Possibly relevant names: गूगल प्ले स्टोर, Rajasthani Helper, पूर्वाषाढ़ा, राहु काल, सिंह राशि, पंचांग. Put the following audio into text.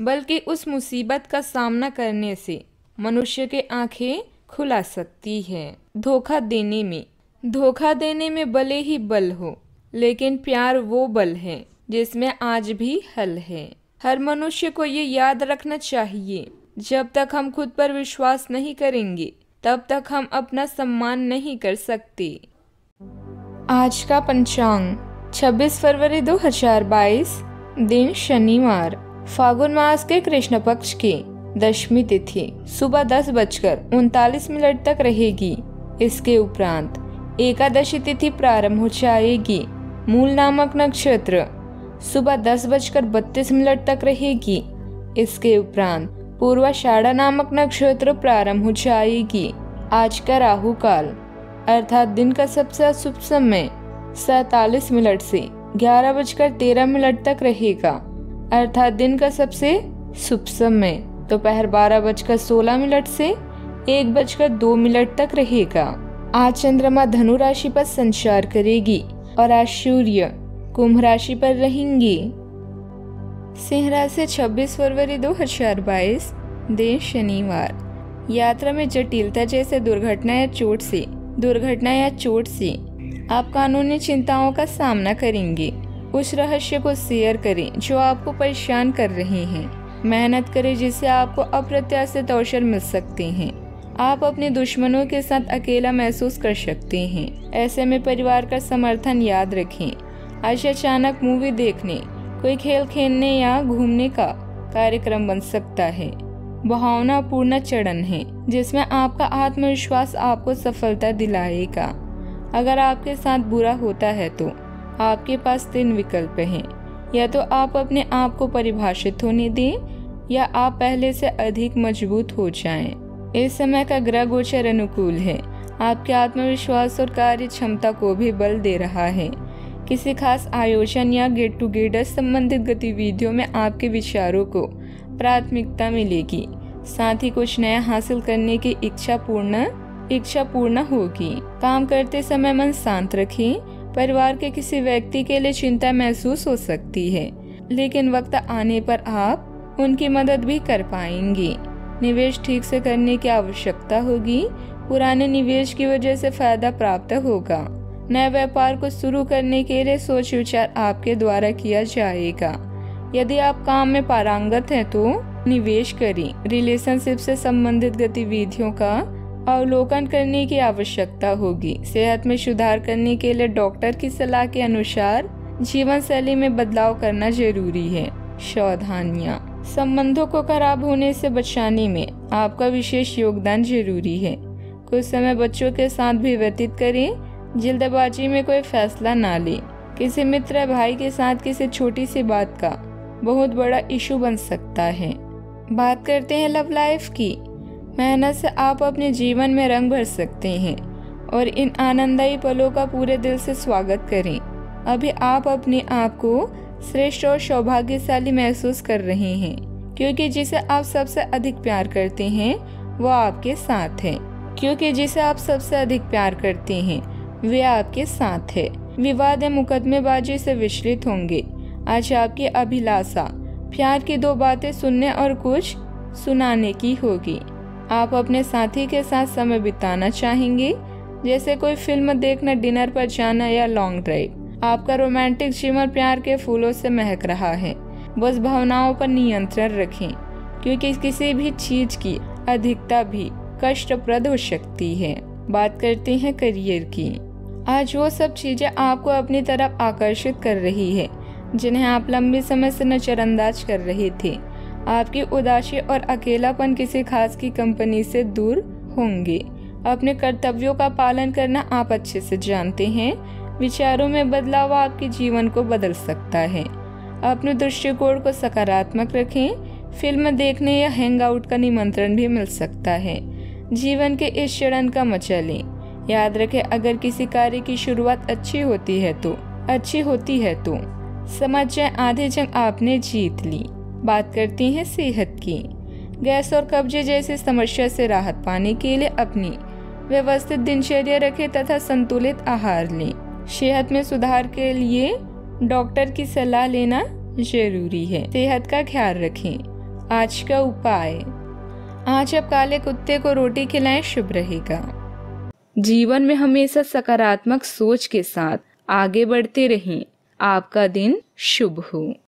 बल्कि उस मुसीबत का सामना करने से मनुष्य के आंखें खुला सकती है। धोखा देने में भले ही बल हो, लेकिन प्यार वो बल है जिसमें आज भी हल है। हर मनुष्य को ये याद रखना चाहिए, जब तक हम खुद पर विश्वास नहीं करेंगे तब तक हम अपना सम्मान नहीं कर सकते। आज का पंचांग 26 फरवरी 2022, दिन शनिवार, फागुन मास के कृष्ण पक्ष की दशमी तिथि सुबह 10:39 तक रहेगी। इसके उपरांत एकादशी तिथि प्रारंभ हो जाएगी। मूल नामक नक्षत्र सुबह 10:32 तक रहेगी। इसके उपरांत पूर्वाषाढ़ा नामक नक्षत्र प्रारंभ हो जाएगी। आज का राहु काल अर्थात दिन का सबसे अशुभ समय 47 मिनट से 11:13 तक रहेगा, अर्थात दिन का सबसे शुभ समय दोपहर 12:16 से 1:02 तक रहेगा। आज चंद्रमा धनु राशि पर संचार करेगी और आज सूर्य कुंभ राशि पर रहेंगे। सिंह राशि 26 फरवरी 2022, दिन शनिवार, यात्रा में जटिलता जैसे दुर्घटना या चोट से आप कानूनी चिंताओं का सामना करेंगे। उस रहस्य को शेयर करें जो आपको परेशान कर रहे हैं। मेहनत करें जिससे आपको अप्रत्याशित अवसर मिल सकते हैं। आप अपने दुश्मनों के साथ अकेला महसूस कर सकते हैं, ऐसे में परिवार का समर्थन याद रखें। आज अचानक मूवी देखने, कोई खेल खेलने या घूमने का कार्यक्रम बन सकता है। भावनापूर्ण चरण है जिसमें आपका आत्मविश्वास आपको सफलता दिलाएगा। अगर आपके साथ बुरा होता है तो आपके पास 3 विकल्प हैं, या तो आप अपने आप को परिभाषित होने दें या आप पहले से अधिक मजबूत हो जाएं। इस समय का ग्रह गोचर अनुकूल है, आपके आत्मविश्वास और कार्य क्षमता को भी बल दे रहा है। किसी खास आयोजन या गेट टुगेदर संबंधित गतिविधियों में आपके विचारों को प्राथमिकता मिलेगी, साथ ही कुछ नया हासिल करने की इच्छा पूर्ण होगी। काम करते समय मन शांत रखें। परिवार के किसी व्यक्ति के लिए चिंता महसूस हो सकती है, लेकिन वक्त आने पर आप उनकी मदद भी कर पाएंगे। निवेश ठीक से करने की आवश्यकता होगी। पुराने निवेश की वजह से फायदा प्राप्त होगा। नए व्यापार को शुरू करने के लिए सोच विचार आपके द्वारा किया जाएगा। यदि आप काम में पारंगत हैं तो निवेश करें। रिलेशनशिप से संबंधित गतिविधियों का अवलोकन करने की आवश्यकता होगी। सेहत में सुधार करने के लिए डॉक्टर की सलाह के अनुसार जीवन शैली में बदलाव करना जरूरी है। सावधानियाँ, संबंधों को खराब होने से बचाने में आपका विशेष योगदान जरूरी है। कुछ समय बच्चों के साथ भी व्यतीत करें। जल्दबाजी में कोई फैसला ना लें। किसी मित्र या भाई के साथ किसी छोटी सी बात का बहुत बड़ा इशू बन सकता है। बात करते हैं लव लाइफ की। मेहनत से आप अपने जीवन में रंग भर सकते हैं और इन आनंददायी पलों का पूरे दिल से स्वागत करें। अभी आप अपने आप को श्रेष्ठ और सौभाग्यशाली महसूस कर रहे हैं, क्योंकि जिसे आप सबसे अधिक प्यार करते हैं वो आपके साथ है। विवाद या मुकदमेबाजी से विचलित होंगे। आज आपकी अभिलाषा प्यार की 2 बातें सुनने और कुछ सुनाने की होगी। आप अपने साथी के साथ समय बिताना चाहेंगे, जैसे कोई फिल्म देखना, डिनर पर जाना या लॉन्ग ड्राइव। आपका रोमांटिक जीवन प्यार के फूलों से महक रहा है। बस भावनाओं पर नियंत्रण रखें, क्योंकि किसी भी चीज की अधिकता भी कष्टप्रद हो सकती है। बात करते हैं करियर की। आज वो सब चीजें आपको अपनी तरफ आकर्षित कर रही है जिन्हें आप लंबे समय से नजरअंदाज कर रहे थे। आपकी उदासी और अकेलापन किसी खास की कंपनी से दूर होंगे। अपने कर्तव्यों का पालन करना आप अच्छे से जानते हैं। विचारों में बदलाव आपके जीवन को बदल सकता है। अपने दृष्टिकोण को सकारात्मक रखें। फिल्म देखने या हैंगआउट का निमंत्रण भी मिल सकता है। जीवन के इस क्षण का मजा लें। याद रखें, अगर किसी कार्य की शुरुआत अच्छी होती है तो समझ जाए आधे जंग आपने जीत ली। बात करती हैं सेहत की। गैस और कब्जे जैसी समस्या से राहत पाने के लिए अपनी व्यवस्थित दिनचर्या रखें तथा संतुलित आहार लें। सेहत में सुधार के लिए डॉक्टर की सलाह लेना जरूरी है। सेहत का ख्याल रखें। आज का उपाय, आज आप काले कुत्ते को रोटी खिलाएं, शुभ रहेगा। जीवन में हमेशा सकारात्मक सोच के साथ आगे बढ़ते रहें। आपका दिन शुभ हो।